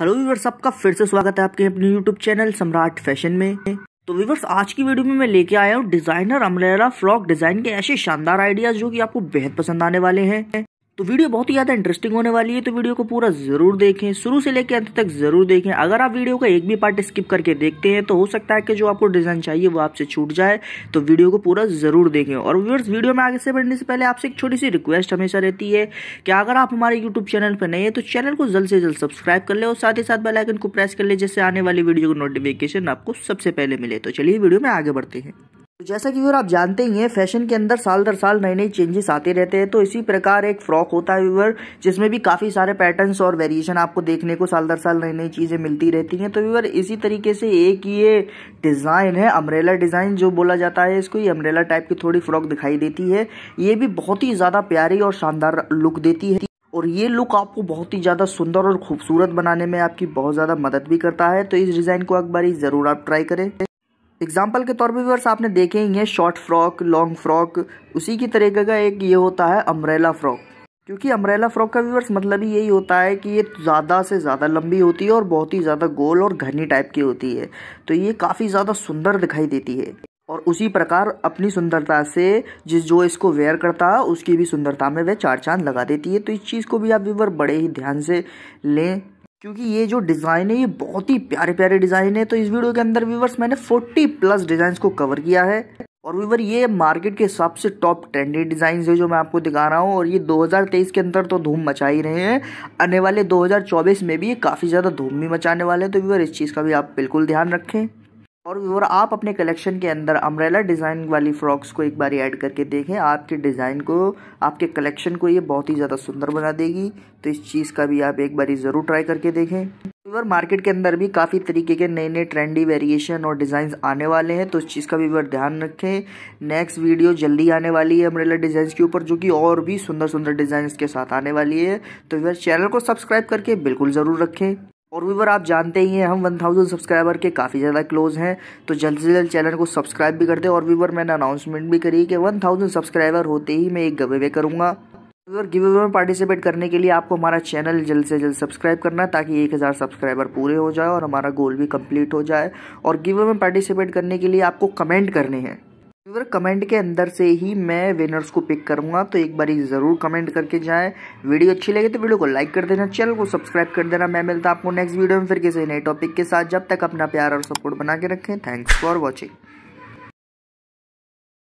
Hello viewers, आपका फिर से स्वागत है आपके अपने यूट्यूब चैनल सम्राट फैशन में। तो व्यूवर्स, आज की वीडियो में मैं लेके आया हूँ डिजाइनर अम्ब्रेला फ्रॉक डिजाइन के ऐसे शानदार आइडियाज जो कि आपको बेहद पसंद आने वाले हैं। तो वीडियो बहुत ही ज्यादा इंटरेस्टिंग होने वाली है, तो वीडियो को पूरा जरूर देखें, शुरू से लेकर अंत तक जरूर देखें। अगर आप वीडियो का एक भी पार्ट स्किप करके देखते हैं तो हो सकता है कि जो आपको डिजाइन चाहिए वो आपसे छूट जाए, तो वीडियो को पूरा जरूर देखें। और व्यूअर्स, वीडियो में आगे से बढ़ने से पहले आपसे एक छोटी सी रिक्वेस्ट हमेशा रहती है कि अगर आप हमारे यूट्यूब चैनल पर नए हैं तो चैनल को जल्द से जल्द सब्सक्राइब कर लें और साथ ही साथ बेल आइकन को प्रेस कर लें, जिससे आने वाली वीडियो की नोटिफिकेशन आपको सबसे पहले मिले। तो चलिए वीडियो में आगे बढ़ते हैं। तो जैसा कि व्यूअर आप जानते ही हैं, फैशन के अंदर साल दर साल नए नए चेंजेस आते रहते हैं। तो इसी प्रकार एक फ्रॉक होता है व्यूअर, जिसमें भी काफ़ी सारे पैटर्न्स और वेरिएशन आपको देखने को साल दर साल नई नई चीज़ें मिलती रहती हैं। तो व्यूअर इसी तरीके से एक ये डिज़ाइन है, अम्ब्रेला डिज़ाइन जो बोला जाता है इसको, ये अम्ब्रेला टाइप की थोड़ी फ्रॉक दिखाई देती है। ये भी बहुत ही ज़्यादा प्यारी और शानदार लुक देती है और ये लुक आपको बहुत ही ज़्यादा सुंदर और खूबसूरत बनाने में आपकी बहुत ज़्यादा मदद भी करता है। तो इस डिज़ाइन को एक बार ज़रूर आप ट्राई करें। एग्जाम्पल के तौर पर व्यूअर्स आपने देखे ही हैं शॉर्ट फ्रॉक, लॉन्ग फ्रॉक, उसी की तरीके का एक ये होता है अम्ब्रेला फ्रॉक। क्योंकि अम्ब्रेला फ्रॉक का व्यूअर्स मतलब ही यही होता है कि ये ज़्यादा से ज़्यादा लंबी होती है और बहुत ही ज़्यादा गोल और घनी टाइप की होती है। तो ये काफ़ी ज़्यादा सुंदर दिखाई देती है और उसी प्रकार अपनी सुंदरता से जिस जो इसको वेयर करता है उसकी भी सुंदरता में वह चार चांद लगा देती है। तो इस चीज़ को भी आप व्यूअर बड़े ही ध्यान से लें, क्योंकि ये जो डिज़ाइन है ये बहुत ही प्यारे प्यारे डिज़ाइन है। तो इस वीडियो के अंदर व्यूवर्स मैंने 40 प्लस डिज़ाइंस को कवर किया है और व्यूवर ये मार्केट के हिसाब से टॉप 10 डिज़ाइंस है जो मैं आपको दिखा रहा हूँ। और ये 2023 के अंदर तो धूम मचा ही रहे हैं, आने वाले 2024 में भी ये काफ़ी ज़्यादा धूम भी मचाने वाले हैं। तो व्यूवर इस चीज़ का भी आप बिल्कुल ध्यान रखें और व्यूवर आप अपने कलेक्शन के अंदर अम्ब्रेला डिज़ाइन वाली फ्रॉक्स को एक बार ऐड करके देखें। आपके डिज़ाइन को, आपके कलेक्शन को ये बहुत ही ज़्यादा सुंदर बना देगी। तो इस चीज़ का भी आप एक बार ज़रूर ट्राई करके देखें। व्यूवर मार्केट के अंदर भी काफ़ी तरीके के नए नए ट्रेंडी वेरिएशन और डिज़ाइन आने वाले हैं, तो इस चीज़ का भी व्यूवर ध्यान रखें। नेक्स्ट वीडियो जल्दी आने वाली है अम्ब्रेला डिज़ाइन के ऊपर, जो कि और भी सुंदर सुंदर डिज़ाइन के साथ आने वाली है। तो व्यूवर चैनल को सब्सक्राइब करके बिल्कुल ज़रूर रखें। और व्यूवर आप जानते ही हैं हम 1000 सब्सक्राइबर के काफ़ी ज़्यादा क्लोज हैं, तो जल्द से जल्द चैनल को सब्सक्राइब भी कर दें। और व्यूवर मैंने अनाउंसमेंट भी करी कि 1000 सब्सक्राइबर होते ही मैं एक गिवअवे करूँगा। व्यूवर गिवअवे में पार्टिसिपेट करने के लिए आपको हमारा चैनल जल्द से जल्द सब्सक्राइब करना है, ताकि 1000 सब्सक्राइबर पूरे हो जाए और हमारा गोल भी कम्प्लीट हो जाए। और गिवअवे में पार्टिसिपेट करने के लिए आपको कमेंट करने हैं, व्यूवर कमेंट के अंदर से ही मैं विनर्स को पिक करूंगा। तो एक बार ज़रूर कमेंट करके जाएं। वीडियो अच्छी लगे तो वीडियो को लाइक कर देना, चैनल को सब्सक्राइब कर देना। मैं मिलता हूं आपको नेक्स्ट वीडियो में फिर किसी नए टॉपिक के साथ। जब तक अपना प्यार और सपोर्ट बना के रखें। Thanks for watching.